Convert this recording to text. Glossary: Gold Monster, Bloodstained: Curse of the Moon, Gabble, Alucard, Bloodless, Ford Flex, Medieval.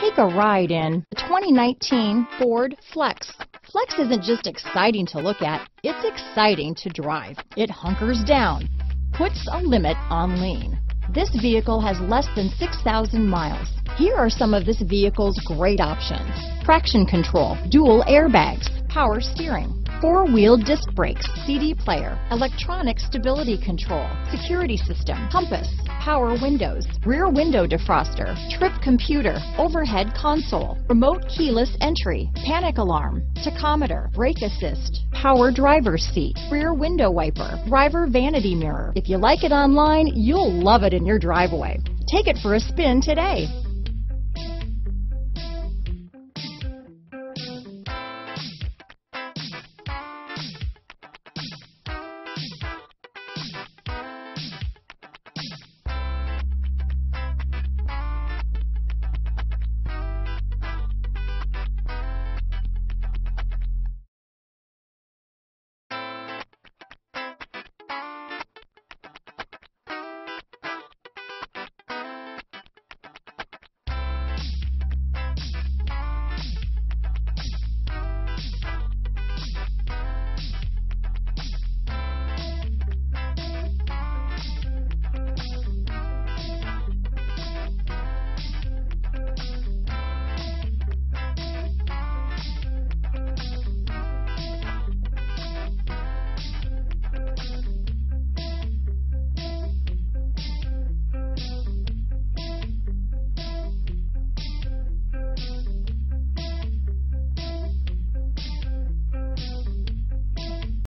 Take a ride in the 2019 Ford Flex. Flex isn't just exciting to look at, it's exciting to drive. It hunkers down, puts a limit on lean. This vehicle has less than 6,000 miles. Here are some of this vehicle's great options: traction control, dual airbags, power steering, four-wheel disc brakes, CD player, electronic stability control, security system, compass, power windows, rear window defroster, trip computer, overhead console, remote keyless entry, panic alarm, tachometer, brake assist, power driver's seat, rear window wiper, driver vanity mirror. If you like it online, you'll love it in your driveway. Take it for a spin today.